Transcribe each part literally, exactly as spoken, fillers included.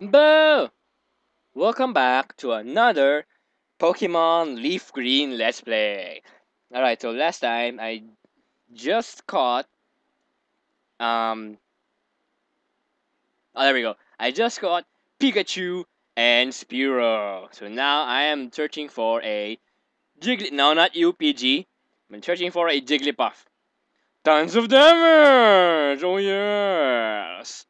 Boo! Welcome back to another Pokemon Leaf Green Let's Play. Alright, so last time I just caught... Um... Oh, there we go. I just caught Pikachu and Spearow. So now I am searching for a Jiggly... No, not U P G. I'm searching for a Jigglypuff. Tons of damage! Oh yes!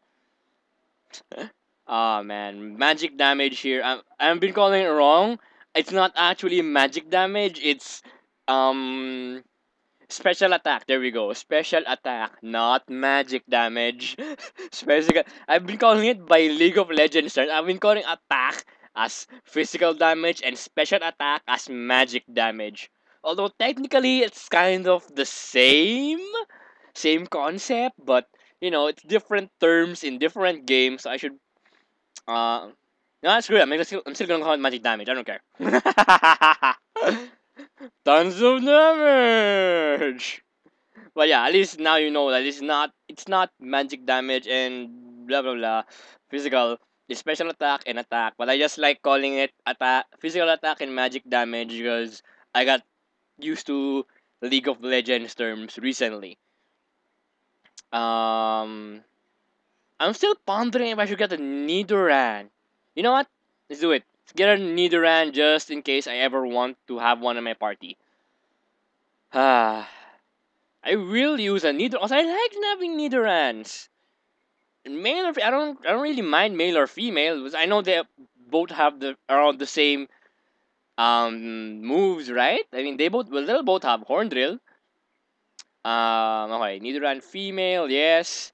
Ah, oh, man, magic damage here. I'm, I've been calling it wrong. It's not actually magic damage. It's um special attack. There we go. Special attack, not magic damage. Special. I've been calling it by League of Legends. I've been calling attack as physical damage and special attack as magic damage. Although technically it's kind of the same, same concept, but you know it's different terms in different games. So I should. Uh, no, that's good. I'm still, I'm still gonna call it magic damage. I don't care. Tons of damage. But yeah, at least now you know that it's not it's not magic damage and blah blah blah. Physical, it's special attack and attack. But I just like calling it attack, physical attack and magic damage because I got used to League of Legends terms recently. Um. I'm still pondering if I should get a Nidoran. You know what? Let's do it. Let's get a Nidoran just in case I ever want to have one in my party. Ah, I will use a Nidoran. Also, I like having Nidorans. Male or I don't. I don't really mind male or female. Because I know they both have the around the same um moves, right? I mean, they both. Well, they'll both have Horn Drill. Um. Okay, Nidoran female. Yes.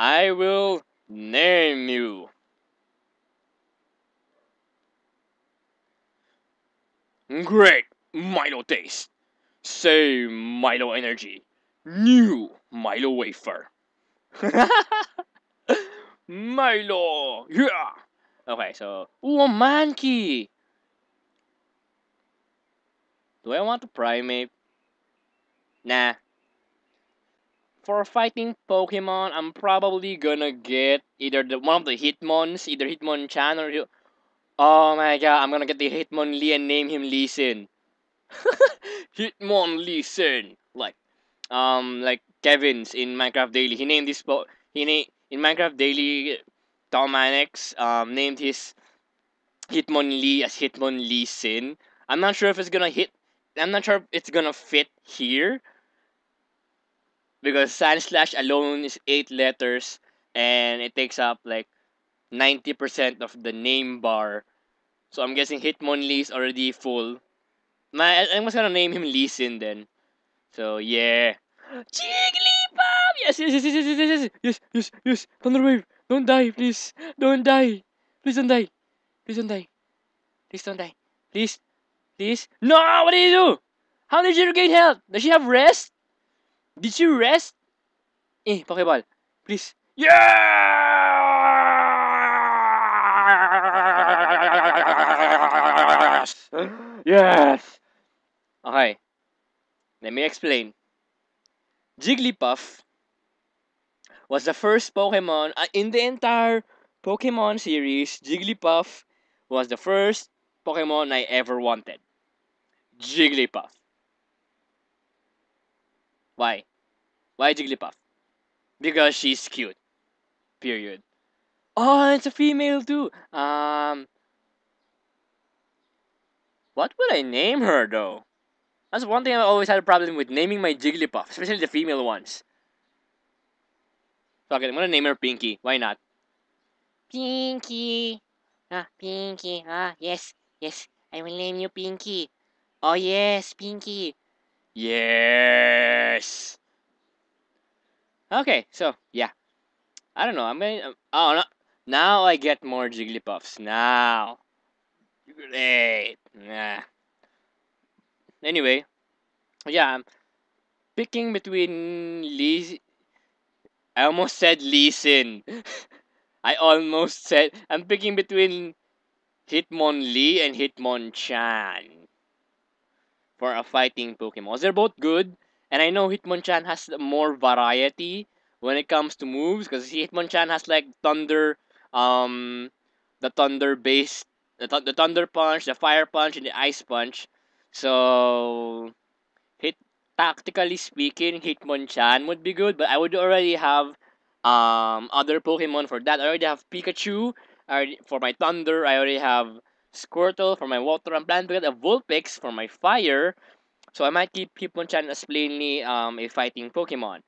I will name you. Great Milo taste. Same Milo energy. New Milo wafer. Milo. Yeah. Okay, so. Ooh, a Mankey. Do I want a Primate? Nah. For fighting Pokemon, I'm probably gonna get either the one of the Hitmons, either Hitmonchan or Hit oh my god, I'm gonna get the Hitmonlee and name him Lee Sin. Hitmonlee Sin, like, um, like Kevin's in Minecraft Daily. He named this po he na in Minecraft Daily. Tom Anix um named his Hitmonlee as Hitmonlee Sin. I'm not sure if it's gonna hit. I'm not sure if it's gonna fit here. Because Sandslash alone is eight letters and it takes up like ninety percent of the name bar. So I'm guessing Hitmonlee is already full. My, I'm just gonna name him Lee Sin then. So yeah. Jigglypuff! Yes, yes, yes, yes, yes, yes, yes, yes, yes, yes. Thunder Wave, don't die, please. Don't die. Please don't die. Please don't die. Please don't die. Please. Please. No, what did you do? How did you regain health? Does she have rest? Did you rest? Eh, Pokeball. Please. Yeah! Yes! Yes! Okay. Let me explain. Jigglypuff was the first Pokemon uh, in the entire Pokemon series. Jigglypuff was the first Pokemon I ever wanted. Jigglypuff. Why? Why Jigglypuff? Because she's cute. Period. Oh, it's a female too. Um, what would I name her though? That's one thing I always had a problem with naming my Jigglypuff, especially the female ones. Fuck it, I'm gonna name her Pinky. Why not? Pinky. Ah, Pinky. Ah, yes, yes. I will name you Pinky. Oh yes, Pinky. Yes. Okay, so yeah, I don't know. I'm gonna. Oh no! Now I get more Jigglypuffs. Now, great. Nah. Anyway, yeah, I'm picking between Lee. I almost said Lee Sin. I almost said I'm picking between Hitmonlee and Hitmonchan. For a fighting Pokemon. They're both good. And I know Hitmonchan has more variety when it comes to moves. Because Hitmonchan has like thunder, um, the thunder based, the, th the thunder punch, the fire punch, and the ice punch. So, hit tactically speaking, Hitmonchan would be good, but I would already have um other Pokemon for that. I already have Pikachu I already, for my thunder. I already have Squirtle for my water. I'm planning to get a Vulpix for my fire. So I might keep Hitmonchan as plainly um, a fighting Pokemon,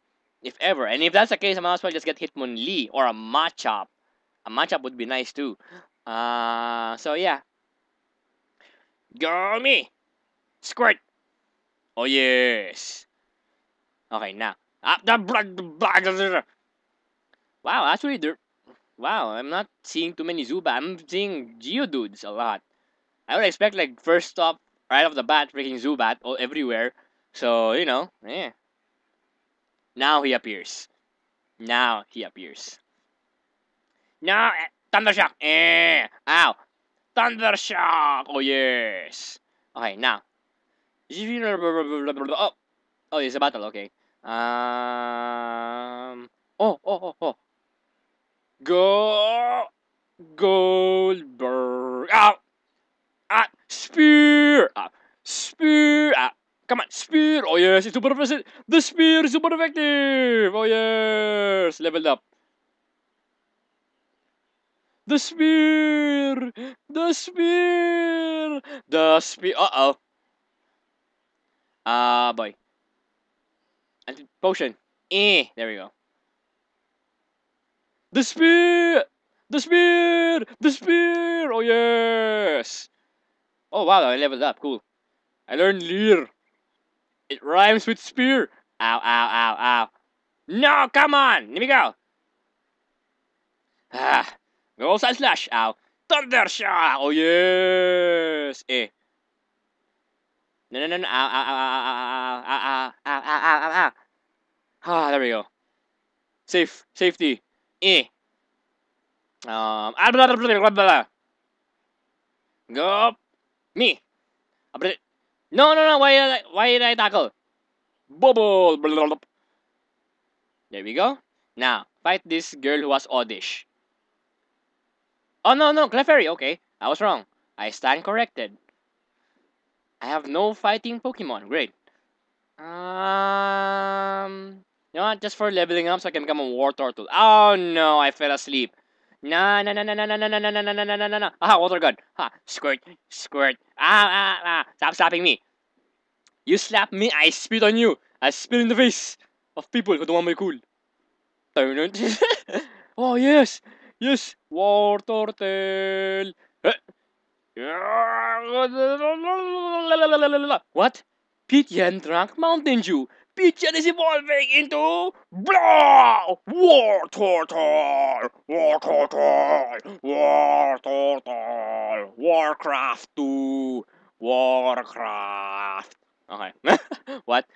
if ever. And if that's the case, I might as well just get Hitmonlee or a Machop. A Machop would be nice too. Uh, so yeah. Go me! Squirt! Oh yes! Okay, now. Wow, actually, there... Wow, I'm not seeing too many Zubat. I'm seeing Geodudes a lot. I would expect, like, first stop, right off the bat, freaking Zubat all everywhere. So, you know, yeah. Now he appears. Now he appears. Now, eh, Thunder Shock. Eh, ow. Thunder Shock. Oh, yes. Okay, now. Oh, oh, it's a battle. Okay. Um. Oh, oh, oh, oh. Go. Goldberg. Ow. Ah, spear! Ah, spear! Ah, come on, spear! Oh yes, it's super effective! The spear is super effective! Oh yes! Leveled up. The spear! The spear! The spear! Uh-oh. Ah, uh, boy. And potion. Eh, there we go. The spear! The spear! The spear! Oh yes! Oh wow, I leveled up, cool. I learned Leer. It rhymes with spear. Ow, ow, ow, ow. No, come on! Let me go! Ah, go Sandslash, ow. Thunder Shock! Oh yes! Eh. No, no, no, no, ow, ow, ow, ow, ow, ow, ow, ow, ow, ow. Ah, there we go. Safe, safety. Eh. Um, blah, blah, blah, blah. Go. Me. No, no, no. Why did I, why did I tackle? Bubble. There we go. Now, fight this girl who has Oddish. Oh, no, no. Clefairy. Okay. I was wrong. I stand corrected. I have no fighting Pokemon. Great. Um, you know what? Just for leveling up so I can become a War Turtle. Oh, no. I fell asleep. No, no, no, no, no, no, no, no, no, no, no, no, no, no. Aha, water gun. Ha, squirt, squirt. Ah, ah, ah. Stop slapping me. You slap me, I spit on you. I spit in the face of people who don't want me cool. Oh, yes. Yes. War turtle. What? Pidgeon drank Mountain Dew. Pidgeon is evolving into blah! War Turtle! War Turtle! War Turtle! Warcraft two! Warcraft! Okay. What?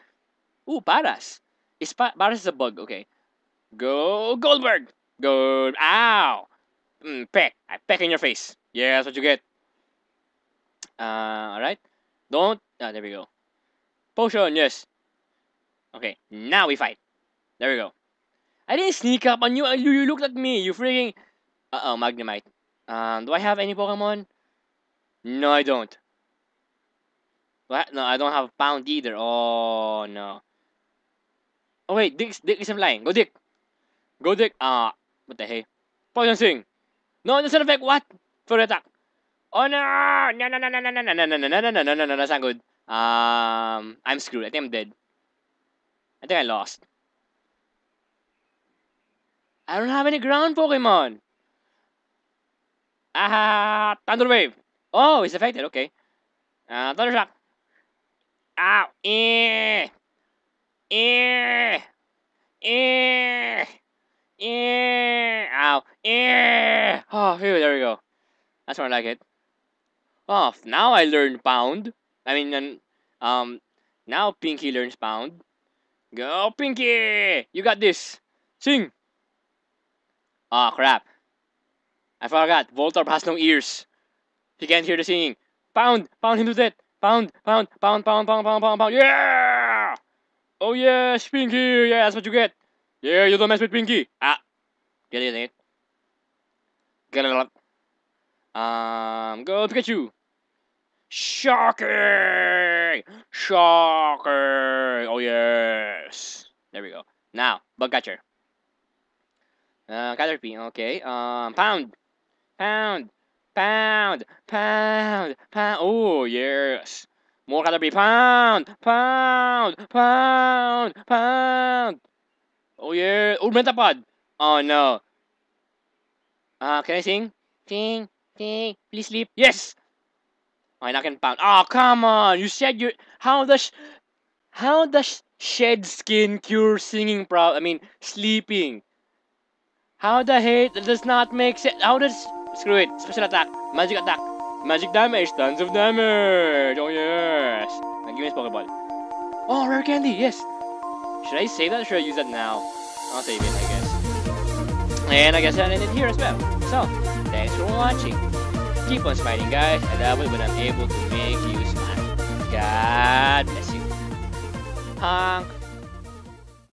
Ooh, Paras! Is pa Paras is a bug, okay. Go Goldberg! Go! Ow! Mm, peck! I peck in your face! Yeah, that's what you get. Uh, alright. Don't... Ah, there we go. Potion, yes! Okay, now we fight. There we go. I didn't sneak up on you. You, you looked at me. You freaking... Uh-oh, Magnemite. Um, do I have any Pokemon? No, I don't. What? No, I don't have Pound either. Oh, no. Oh, wait. Dick, Dick isn't flying. Go, Dick. Go, Dick. Ah, uh, what the hey? Poison Sting. No, doesn't affect what? Full attack. Oh, no. No, no, no, no, no, no, no, no, no, no, no, no, no, no, no, no, that's not good. Um, I'm screwed. I think I'm dead. I think I lost. I don't have any ground Pokemon. Ah, Thunder Wave. Oh, it's affected. Okay. Uh, Thunder Shock. Ow. Eh. Eh. Eh. Eh. Ow. Eh. Oh, phew, there we go. That's more like it. Oh, now I learned Pound. I mean, um, now Pinkie learns Pound. Go, Pinkie! You got this! Sing! Ah, oh, crap. I forgot. Voltorb has no ears. He can't hear the singing. Pound! Pound him to death! Pound! Pound! Pound! Pound! Pound! Pound! Pound! Pound! Yeah! Oh, yes! Pinkie! Yeah, that's what you get! Yeah, you don't mess with Pinkie! Ah! Get it, get it. Um, go Pikachu! Shocking! Shocking! Oh yes! There we go. Now, bug catcher. Uh, Caterpie, okay. Um, pound! Pound! Pound! Pound! Pound! Oh yes! More Caterpie! Pound! Pound! Pound! Pound! Oh yeah! Oh, Metapod! Oh no! Uh, can I sing? Sing! Sing! Please sleep! Yes! Oh, and I can pound. Oh, come on! You said you... How does... How does shed skin cure singing problem? I mean, sleeping. How the hate? That does not make sense. How does... Screw it. Special attack. Magic attack. Magic damage. Tons of damage. Oh, yes. Now give me this Pokeball. Oh, rare candy. Yes. Should I save that or should I use that now? I'll save it, I guess. And I guess I'll end it here as well. So, thanks for watching. Keep on smiling, guys, and that way when I'm able to make you smile. God bless you. Honk.